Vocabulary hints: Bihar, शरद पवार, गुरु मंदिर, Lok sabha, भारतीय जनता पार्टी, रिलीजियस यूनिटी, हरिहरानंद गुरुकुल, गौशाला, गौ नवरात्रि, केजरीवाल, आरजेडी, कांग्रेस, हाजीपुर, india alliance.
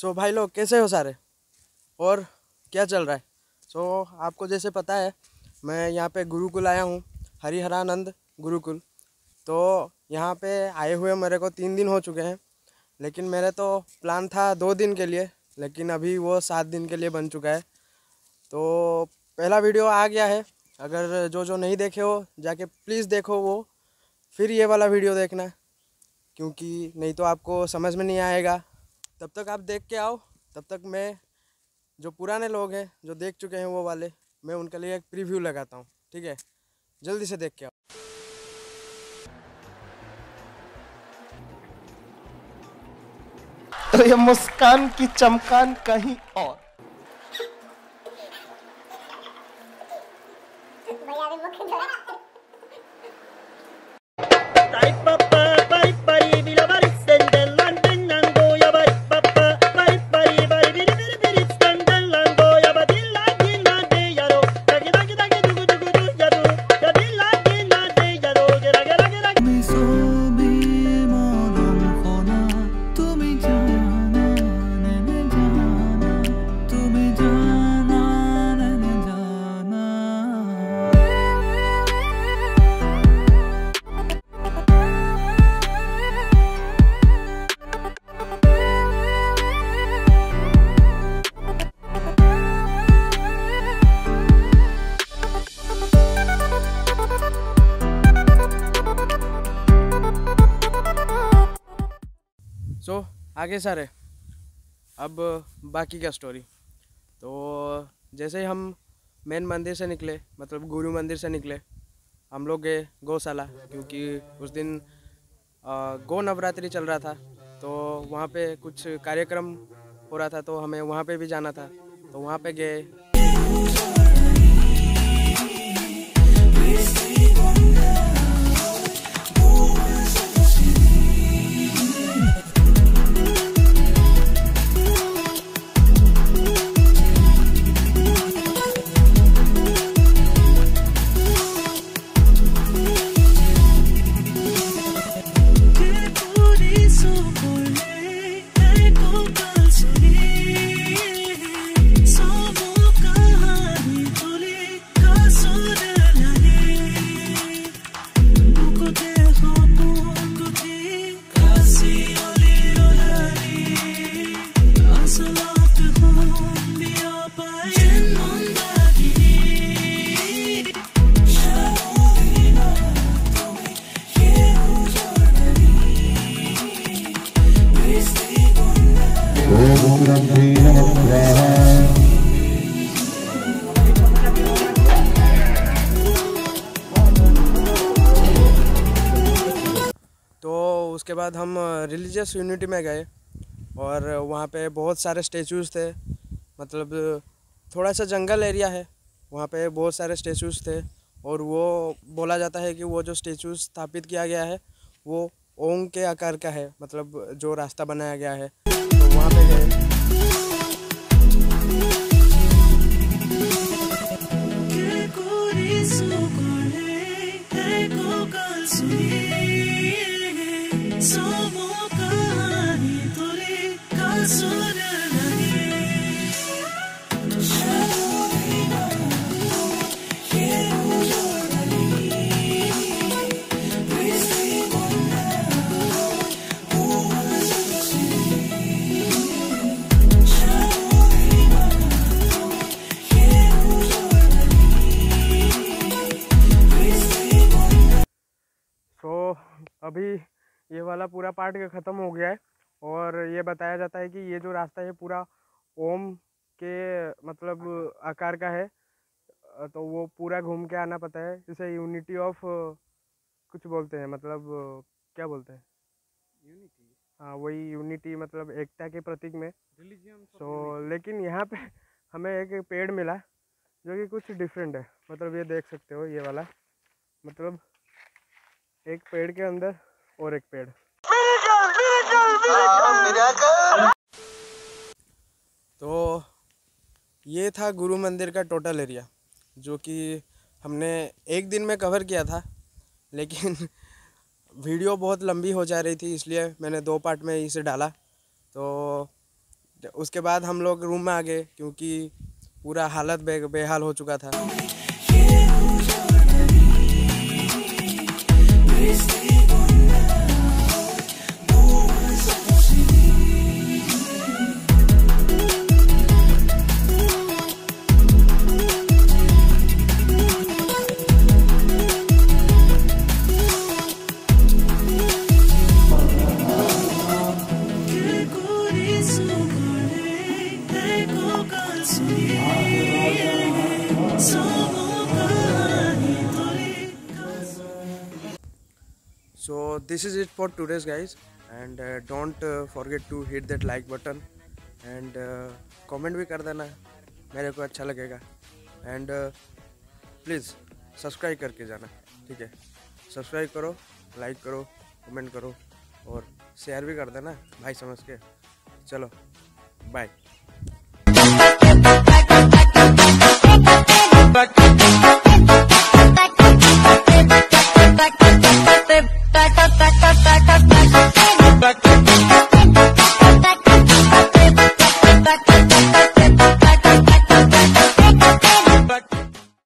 सो भाई लोग कैसे हो सारे और क्या चल रहा है। सो आपको जैसे पता है मैं यहाँ पे गुरुकुल आया हूँ, हरिहरानंद गुरुकुल। तो यहाँ पे आए हुए मेरे को 3 दिन हो चुके हैं, लेकिन मेरे तो प्लान था 2 दिन के लिए, लेकिन अभी वो 7 दिन के लिए बन चुका है। तो पहला वीडियो आ गया है, अगर जो नहीं देखे हो जाके प्लीज़ देखो वो, फिर ये वाला वीडियो देखना, क्योंकि नहीं तो आपको समझ में नहीं आएगा। तब तक आप देख के आओ, तब तक मैं जो पुराने लोग हैं जो देख चुके हैं वो वाले, मैं उनके लिए एक प्रीव्यू लगाता हूँ। ठीक है, जल्दी से देख के आओ। तो ये मुस्कान की चमकान कहीं और। तो आगे सारे अब बाकी का स्टोरी। तो जैसे ही हम मेन मंदिर से निकले, मतलब गुरु मंदिर से निकले, हम लोग गए गौशाला, क्योंकि उस दिन गौ नवरात्रि चल रहा था। तो वहाँ पे कुछ कार्यक्रम हो रहा था, तो हमें वहाँ पे भी जाना था, तो वहाँ पे गए। तो उसके बाद हम रिलीजियस यूनिटी में गए और वहाँ पे बहुत सारे स्टेचूज़ थे, मतलब थोड़ा सा जंगल एरिया है, वहाँ पे बहुत सारे स्टेचूज़ थे। और वो बोला जाता है कि वो जो स्टेचू स्थापित किया गया है वो ओम के आकार का है, मतलब जो रास्ता बनाया गया है। तो वहाँ पे गए। अभी ये वाला पूरा पार्ट ख़त्म हो गया है। और ये बताया जाता है कि ये जो रास्ता है पूरा ओम के मतलब आकार का है, तो वो पूरा घूम के आना पता है। इसे यूनिटी ऑफ कुछ बोलते हैं, मतलब क्या बोलते हैं, यूनिटी। हाँ वही यूनिटी, मतलब एकता के प्रतीक में रिलीजन। तो लेकिन यहाँ पे हमें एक पेड़ मिला जो कि कुछ डिफरेंट है, मतलब ये देख सकते हो ये वाला, मतलब एक पेड़ के अंदर और एक पेड़। तो ये था गुरु मंदिर का टोटल एरिया जो कि हमने एक दिन में कवर किया था, लेकिन वीडियो बहुत लंबी हो जा रही थी इसलिए मैंने 2 पार्ट में इसे डाला। तो उसके बाद हम लोग रूम में आ गए क्योंकि पूरा हालत बेहाल हो चुका था। So this is it for today's guys, and don't forget to hit that like button and comment भी कर देना, मेरे को अच्छा लगेगा। and please subscribe करके जाना, ठीक है? subscribe करो, like करो, comment करो और share भी कर देना भाई समझ के। चलो bye।